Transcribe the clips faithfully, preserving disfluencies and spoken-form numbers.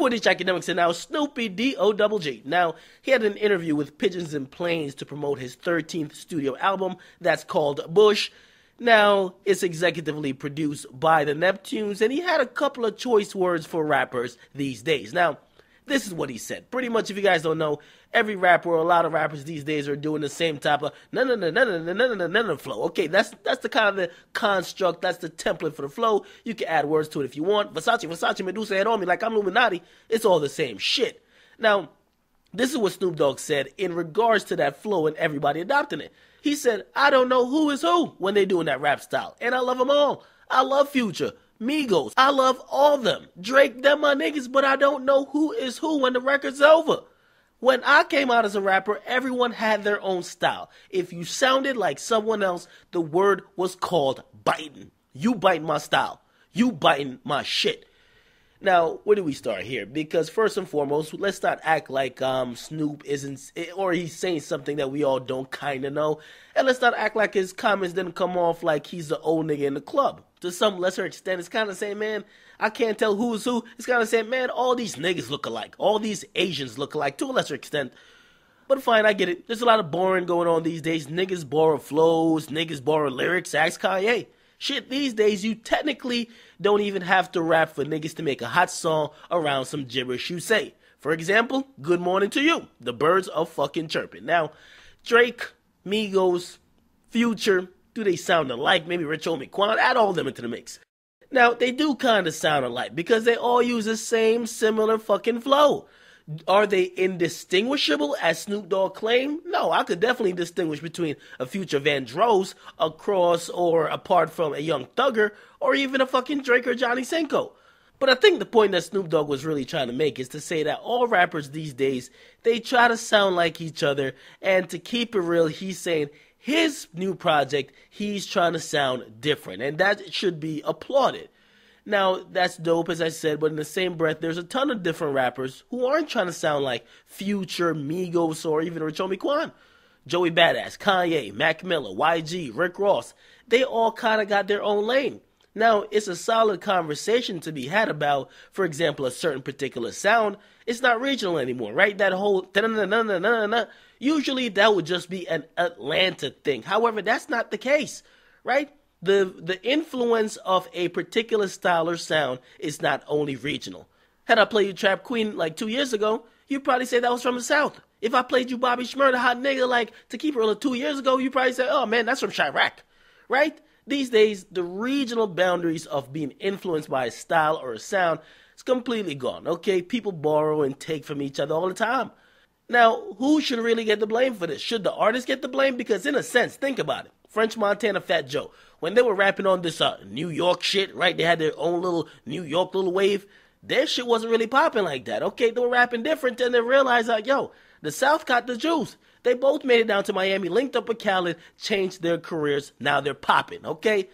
boy D J Akademiks, and now Snoopy D O G G. Now, he had an interview with Pigeons and Planes to promote his thirteenth studio album that's called Bush. Now, it's executively produced by the Neptunes, and he had a couple of choice words for rappers these days. Now, this is what he said. Pretty much, if you guys don't know, every rapper, or a lot of rappers these days, are doing the same type of no no no no no no no no no no flow. Okay, that's that's the kind of the construct, that's the template for the flow. You can add words to it if you want. Versace, Versace, Medusa, head on me like I'm Illuminati. It's all the same shit. Now, this is what Snoop Dogg said in regards to that flow and everybody adopting it. He said, "I don't know who is who when they doing that rap style, and I love them all. I love Future, Migos, I love all them. Drake, them my niggas, but I don't know who is who when the record's over. When I came out as a rapper, everyone had their own style. If you sounded like someone else, the word was called biting. You biting my style. You biting my shit." Now, where do we start here? Because first and foremost, let's not act like um, Snoop isn't, or he's saying something that we all don't kind of know. And let's not act like his comments didn't come off like he's the old nigga in the club. To some lesser extent, it's kind of saying, man, I can't tell who is who. It's kind of saying, man, all these niggas look alike. All these Asians look alike, to a lesser extent. But fine, I get it. There's a lot of borrowing going on these days. Niggas borrow flows. Niggas borrow lyrics. Ask Kanye. Shit, these days, you technically don't even have to rap for niggas to make a hot song around some gibberish you say. For example, good morning to you. The birds are fucking chirping. Now, Drake, Migos, Future, do they sound alike? Maybe Rich Homie Quan, add all them into the mix. Now, they do kind of sound alike because they all use the same similar fucking flow. Are they indistinguishable as Snoop Dogg claimed? No, I could definitely distinguish between a Future Vandross across or apart from a Young Thugger or even a fucking Drake or Johnny Cinco. But I think the point that Snoop Dogg was really trying to make is to say that all rappers these days, they try to sound like each other, and to keep it real, he's saying his new project, he's trying to sound different, and that should be applauded. Now, that's dope, as I said, but in the same breath, there's a ton of different rappers who aren't trying to sound like Future, Migos, or even Rich Homie Quan. Joey Badass, Kanye, Mac Miller, Y G, Rick Ross, they all kind of got their own lane. Now, it's a solid conversation to be had about, for example, a certain particular sound. It's not regional anymore, right? That whole da-na-na-na-na-na-na. Usually, that would just be an Atlanta thing. However, that's not the case, right? The, the influence of a particular style or sound is not only regional. Had I played you Trap Queen like two years ago, you'd probably say that was from the South. If I played you Bobby Shmurda, Hot Nigga, like to keep it real, two years ago, you'd probably say, oh man, that's from Chiraq, right? These days, the regional boundaries of being influenced by a style or a sound is completely gone, okay? People borrow and take from each other all the time. Now, who should really get the blame for this? Should the artists get the blame? Because in a sense, think about it. French Montana, Fat Joe, when they were rapping on this uh, New York shit, right? They had their own little New York little wave. Their shit wasn't really popping like that. Okay, they were rapping different, and they realized, like, yo, the South got the juice. They both made it down to Miami, linked up with Cali, changed their careers. Now they're popping, okay?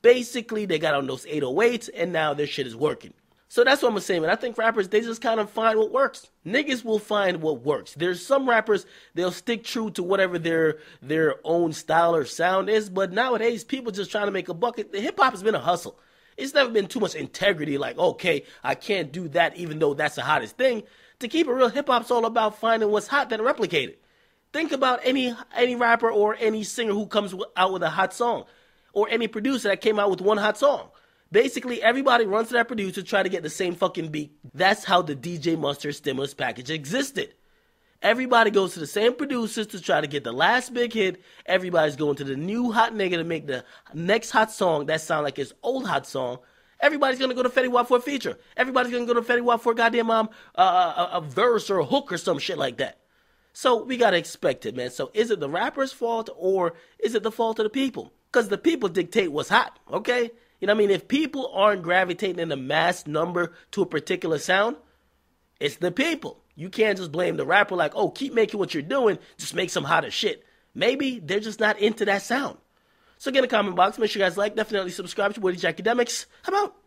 Basically, they got on those eight oh eights, and now their shit is working. So that's what I'm saying, man. I think rappers, they just kind of find what works. Niggas will find what works. There's some rappers, they'll stick true to whatever their their own style or sound is, but nowadays, people just trying to make a bucket. The hip-hop has been a hustle. It's never been too much integrity, like, okay, I can't do that even though that's the hottest thing. To keep it real, hip-hop's all about finding what's hot, then replicate it. Think about any any rapper or any singer who comes out with a hot song, or any producer that came out with one hot song. Basically, everybody runs to that producer to try to get the same fucking beat. That's how the D J Mustard stimulus package existed. Everybody goes to the same producers to try to get the last big hit. Everybody's going to the new Hot Nigga to make the next hot song that sound like his old hot song. Everybody's going to go to Fetty Wap for a feature. Everybody's going to go to Fetty Wap for a goddamn um, uh, a, a verse or a hook or some shit like that. So we got to expect it, man. So is it the rapper's fault or is it the fault of the people? Because the people dictate what's hot, okay? You know what I mean? If people aren't gravitating in a mass number to a particular sound, it's the people. You can't just blame the rapper like, oh, keep making what you're doing, just make some hotter shit. Maybe they're just not into that sound. So get in the comment box, make sure you guys like, definitely subscribe to D J Akademiks. How about?